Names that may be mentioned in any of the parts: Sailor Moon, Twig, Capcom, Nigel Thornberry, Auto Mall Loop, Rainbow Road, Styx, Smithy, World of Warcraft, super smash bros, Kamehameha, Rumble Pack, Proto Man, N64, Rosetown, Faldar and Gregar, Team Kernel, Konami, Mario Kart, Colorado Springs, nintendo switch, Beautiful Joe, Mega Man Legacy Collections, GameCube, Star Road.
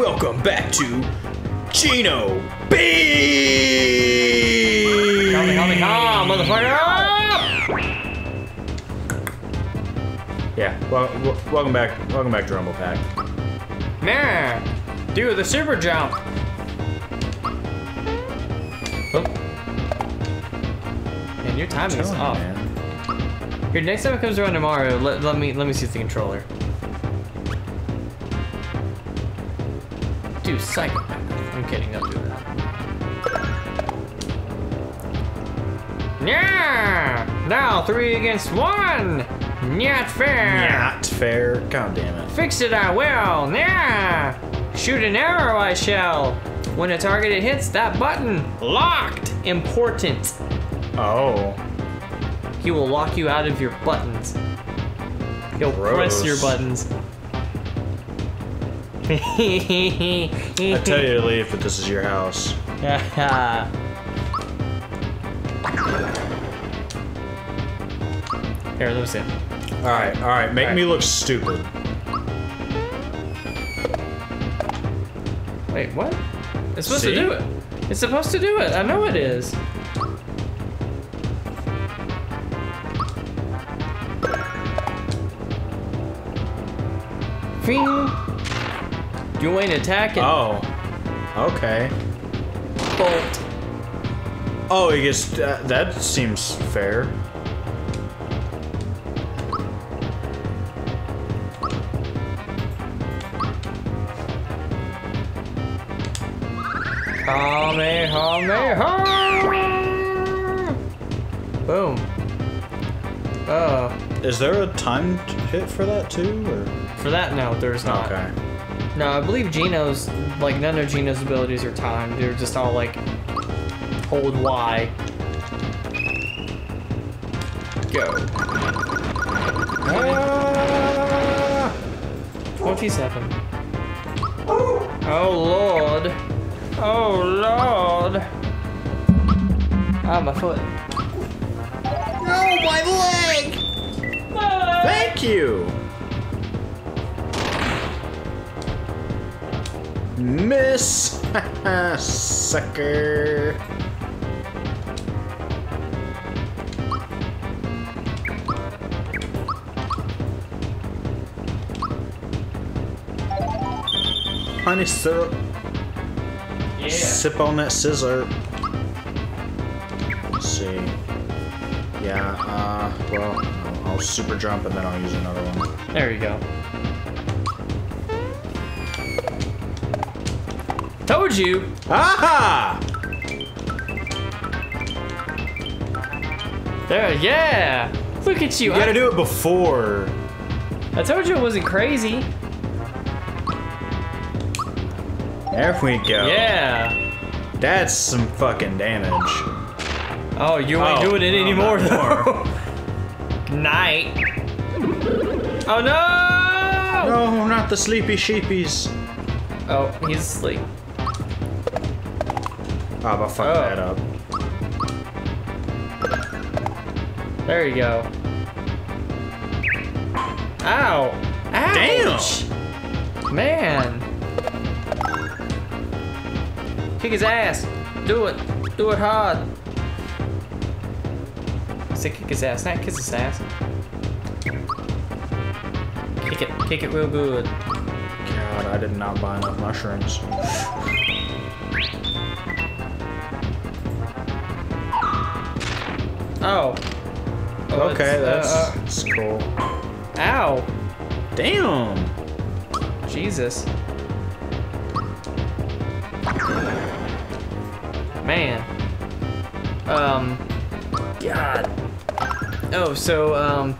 welcome back to Geno B. Come, motherfucker! Yeah, well, welcome back to Rumble Pack. Man, do the super jump. Oh. Man, your timing is off. Man. Here, next time it comes around tomorrow, let me see the controller. Dude, psychopath. I'm kidding, don't do that. Yeah! Now 3 against 1! Not fair! Not fair. God damn it. Fix it, I will! Yeah! Shoot an arrow, I shall! When a target hits that button, locked! Important. Oh. He will lock you out of your buttons. He'll press your buttons. I tell you to leave, but this is your house. Here, let me see. Alright, make me look stupid. Wait, what? It's supposed to do it. It's supposed to do it. I know it is. Fing. Join attack and okay. Bolt. Oh, I guess that seems fair. Kamehameha! Boom. Is there a time hit for that too, or? For that, no, there's not. Okay. No, I believe Geno's, like, none of Geno's abilities are timed. They're just all, like, hold Y. Go. 27. Oh, Lord. Oh, Lord. Ah, my foot. No, my leg! Bye. Thank you! Miss! Sucker! Honey syrup. Yeah. Sip on that scissor. Let's see. Yeah, well, I'll super jump and then I'll use another one. There you go. Told you! Aha! There, yeah! Look at you! You gotta do it before. I told you it wasn't crazy. There we go. Yeah! That's some fucking damage. Oh, you ain't doing it anymore, though. Night. Oh, no! No, not the sleepy sheepies. Oh, he's asleep. Oh, but fuck that up. There you go. Ow! Ouch! Damn! Man! Kick his ass! Do it! Do it hard! I said kick his ass, not kiss his ass. Kick it real good. God, I did not buy enough mushrooms. Oh, okay, that's cool. Ow! Damn! Jesus. Man. God. Oh, so,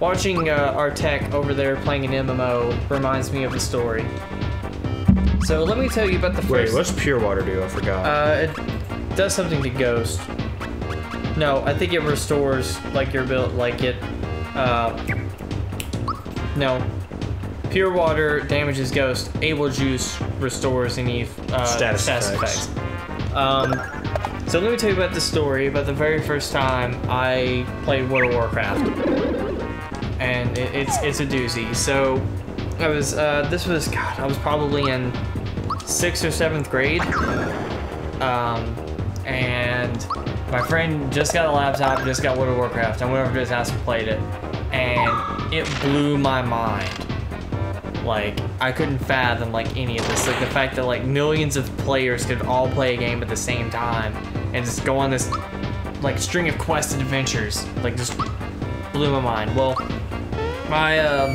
watching our tech over there playing an MMO reminds me of the story. So, let me tell you about the first... Wait, what's pure water do? I forgot. It does something to ghosts. No, I think it restores, like, your build, like, it, no. Pure water damages ghost. Able juice restores any, status effects. So let me tell you about the story, about the very first time I played World of Warcraft. And it's a doozy. So, I was, this was, God, I was probably in 6th or 7th grade. And my friend just got a laptop, just got World of Warcraft. I went over to his house and played it, and it blew my mind. Like, I couldn't fathom, like, any of this. Like, the fact that, like, millions of players could all play a game at the same time and just go on this, like, string of quest adventures. Like, just blew my mind. Well, my,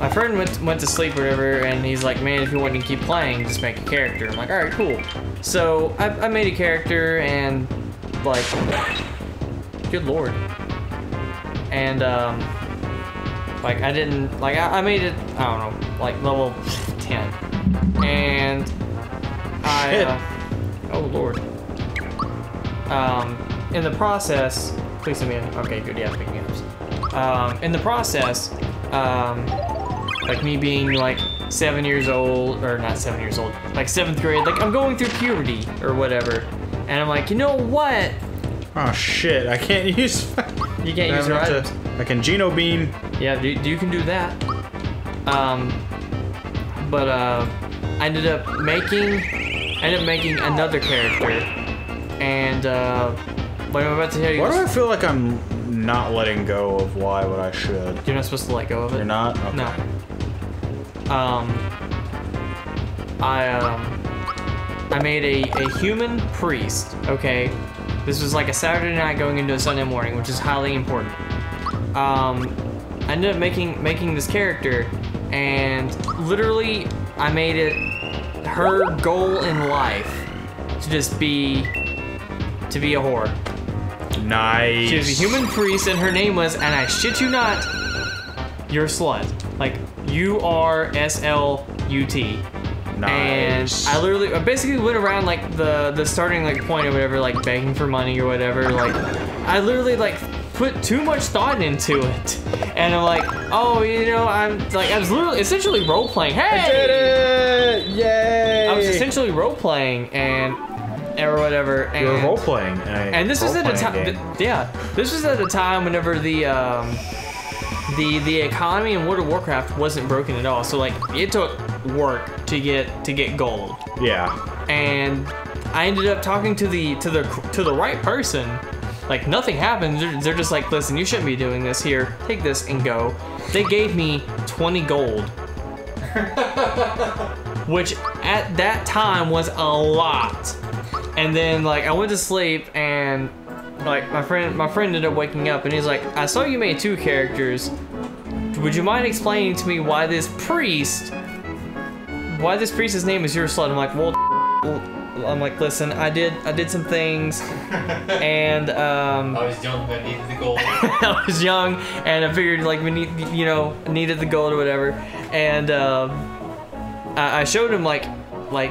my friend went to sleep or whatever, and he's like, man, if you want to keep playing, just make a character. I'm like, all right, cool. So I made a character, and, like, good lord. And, like, I didn't, like, I made it, I don't know, like, level 10. And I, oh lord. In the process, please let me in. Okay, good, yeah, picking up. In the process, like, me being, like, 7 years old, or not 7 years old, like 7th grade, like, I'm going through puberty, or whatever. And I'm like, you know what? Oh shit, I can't use... You can't use your items. I can Geno Beam. Yeah, you can do that. But, I ended up making another character. And, what I'm about to tell you... Why do I feel like I'm not letting go of why what I should? You're not supposed to let go of it? You're not? Okay. No. I made a human priest, okay? This was like a Saturday night going into a Sunday morning, which is highly important. I ended up making this character, and literally I made it her goal in life to just be a whore. Nice. She was a human priest, and her name was, and I shit you not, your slut. Like, U-R-S-L-U-T. Nice. And I literally, basically went around, like, the starting, like, point or whatever, like, begging for money or whatever. Like, I literally, like, put too much thought into it, and I'm like, oh, you know, I'm like, I was literally essentially role playing. Hey, I did it! Yay! I was essentially role playing or whatever. And, you were role playing. And this was at a time. This was at a time whenever the economy in World of Warcraft wasn't broken at all. So, like, it took work to get gold. Yeah. And I ended up talking to the right person. Like, nothing happened. They're just like, listen, you shouldn't be doing this. Here, take this and go. They gave me 20 gold. Which, at that time, was a lot. And then, like, I went to sleep, and, like, my friend ended up waking up, and he's like, I saw you made two characters. Would you mind explaining to me why this priest's name is your slut? I'm like, well, I'm like, listen, I did some things, and I was young, but I needed the gold. I was young, and I figured, like, we need, you know, needed the gold or whatever, and I showed him, like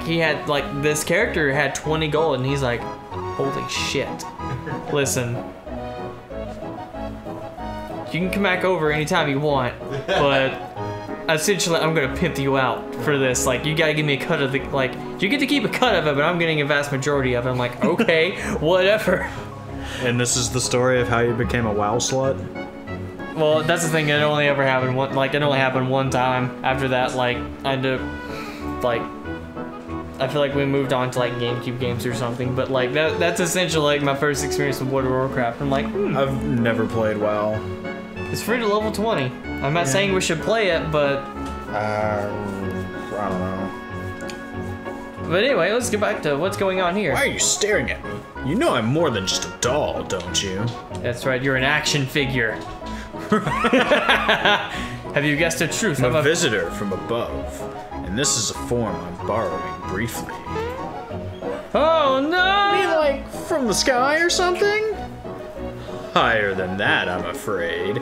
he had, like, this character had 20 gold, and he's like, holy shit, listen, you can come back over anytime you want, but. Essentially, I'm gonna pimp you out for this. Like, you gotta give me a cut of the, like, you get to keep a cut of it, but I'm getting a vast majority of it. I'm like, okay, whatever. And this is the story of how you became a WoW slut? Well, that's the thing. It only ever happened one. Like, it only happened one time. After that, like, I ended up, like, I feel like we moved on to, like, GameCube games or something. But, like, that's essentially, like, my first experience with World of Warcraft. I'm like, I've never played WoW. It's free to level 20. I'm not saying we should play it, but... I don't know. But anyway, let's get back to what's going on here. Why are you staring at me? You know I'm more than just a doll, don't you? That's right, you're an action figure. Have you guessed the truth? I'm a visitor from above, and this is a form I'm borrowing briefly. Oh, no! You mean, like, from the sky or something? Higher than that, I'm afraid.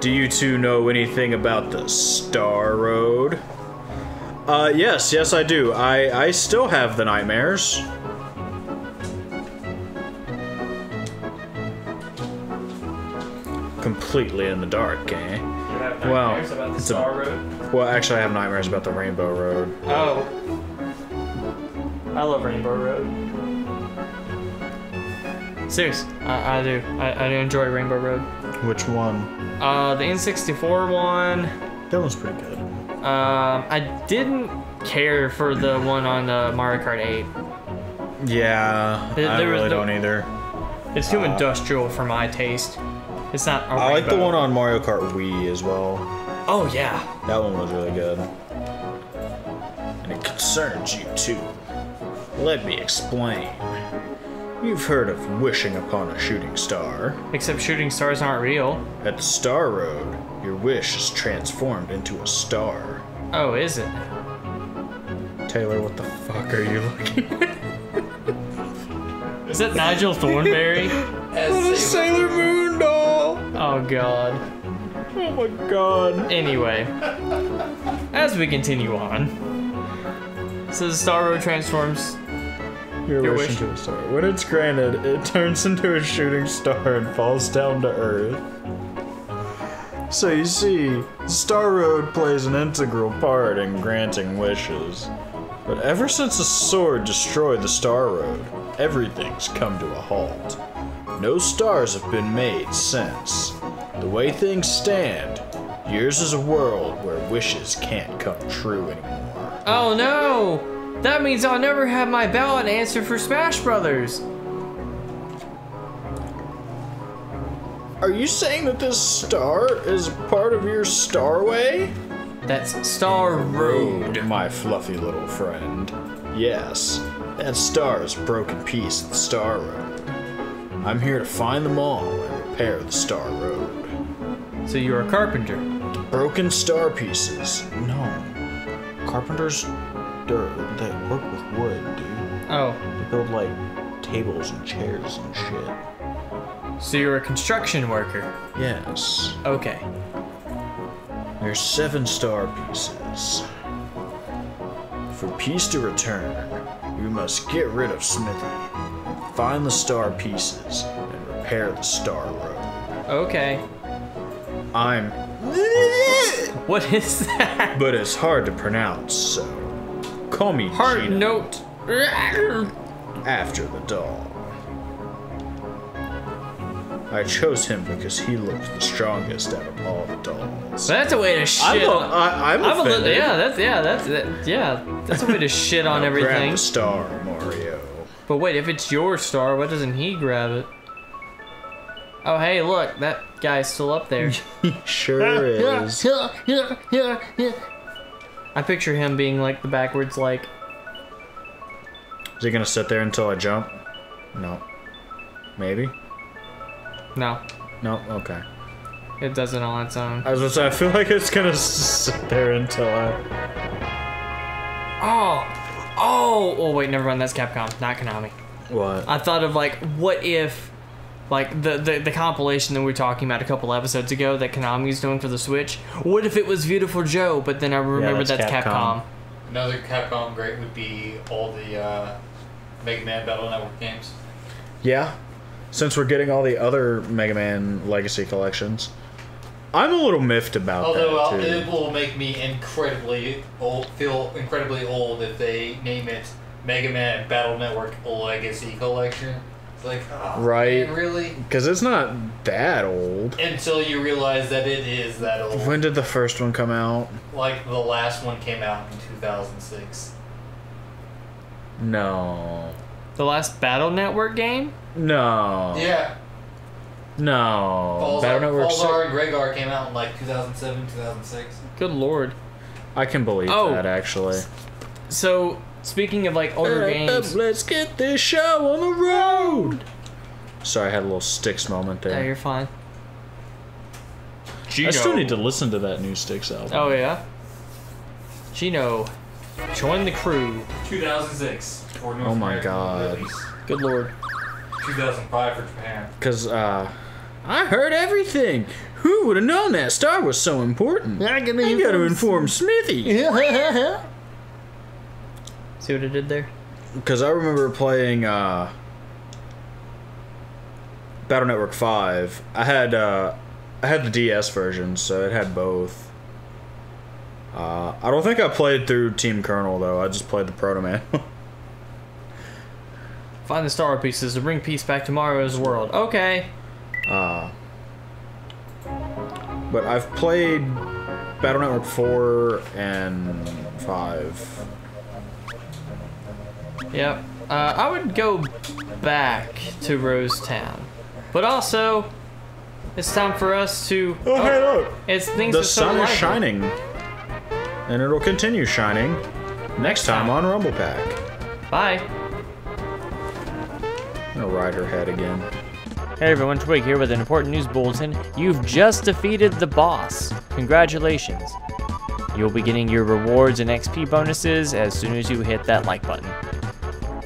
Do you two know anything about the Star Road? Yes, I do. I still have the nightmares. Completely in the dark, eh? You have nightmares about the Star Road? Well, actually, I have nightmares about the Rainbow Road. Oh. I love Rainbow Road. Seriously, I do. I enjoy Rainbow Road. Which one? The N64 one. That one's pretty good. I didn't care for the one on the Mario Kart 8. Yeah, I really don't either. It's too industrial for my taste. It's not. I like the one on Mario Kart Wii as well. Oh yeah, that one was really good. And it concerns you too. Let me explain. You've heard of wishing upon a shooting star. Except shooting stars aren't real. At the Star Road, your wish is transformed into a star. Oh, is it? Taylor, what the fuck are you looking at? Is that Nigel Thornberry? What a Sailor Moon doll! Oh, God. Oh, my God. Anyway, as we continue on, so the Star Road transforms... Your wish into a star. When it's granted, it turns into a shooting star and falls down to Earth. So you see, Star Road plays an integral part in granting wishes. But ever since the sword destroyed the Star Road, everything's come to a halt. No stars have been made since. The way things stand, yours is a world where wishes can't come true anymore. Oh no! That means I'll never have my ballot answer for Smash Brothers. Are you saying that this star is part of your starway? That's Star Road, my fluffy little friend. Yes, that star is a broken piece of the Star Road. I'm here to find them all and repair the Star Road. So you're a carpenter? Broken star pieces. No. Carpenters... that work with wood, dude. Oh. They build, like, tables and chairs and shit. So you're a construction worker? Yes. Okay. There's 7 star pieces. For peace to return, you must get rid of Smithy. Find the star pieces and repair the Star Road. Okay. I'm... What is that? But it's hard to pronounce, so... Call me Heart Gina. Note after the doll. I chose him because he looked the strongest out of all the dolls. That's a way to shit. I'm offended. That's a way to shit on everything. Grab the star, Mario. But wait, if it's your star, why doesn't he grab it? Oh hey, look, that guy's still up there. He sure is. I picture him being like the backwards like. Is he gonna sit there until I jump? No. Maybe? No. No? Okay. It does it on its own. I was gonna say, I feel like it's gonna sit there until I... Oh! Oh! Oh wait, never mind, that's Capcom, not Konami. What? I thought of like, what if... Like, the compilation that we were talking about a couple episodes ago that Konami's doing for the Switch. What if it was Beautiful Joe? But then I remember that's Capcom. Another Capcom great would be all the Mega Man Battle Network games. Yeah. Since we're getting all the other Mega Man Legacy Collections. I'm a little miffed about that, too. It will make me incredibly old, feel incredibly old if they name it Mega Man Battle Network Legacy Collection. Like, oh, right? Man, really? Because it's not that old. Until you realize that it is that old. When did the first one come out? Like, the last one came out in 2006. No. The last Battle Network game? No. Yeah. No. Faldar and Gregar came out in like 2007, 2006. Good lord. I can believe that, actually. So... Speaking of, like, older games... Let's get this show on the road! Sorry, I had a little Styx moment there. No, you're fine. Gino. I still need to listen to that new Styx album. Oh, yeah? Gino, join the crew. 2006. For North American God. Release. Good lord. 2005 for Japan. Because, I heard everything! Who would have known that star was so important? I gotta inform Smithy! See what it did there? Because I remember playing Battle Network 5. I had the DS version, so it had both. I don't think I played through Team Kernel though. I just played the Proto Man. Find the star pieces to bring peace back to Mario's world. Okay. But I've played Battle Network 4 and 5. Yep. I would go back to Rosetown. But also, it's time for us to... Oh, hey, look! It's things the sun is shining. And it'll continue shining next time on Rumble Pack. Bye. I'm gonna ride her head again. Hey everyone, Twig here with an important news bulletin. You've just defeated the boss. Congratulations. You'll be getting your rewards and XP bonuses as soon as you hit that like button.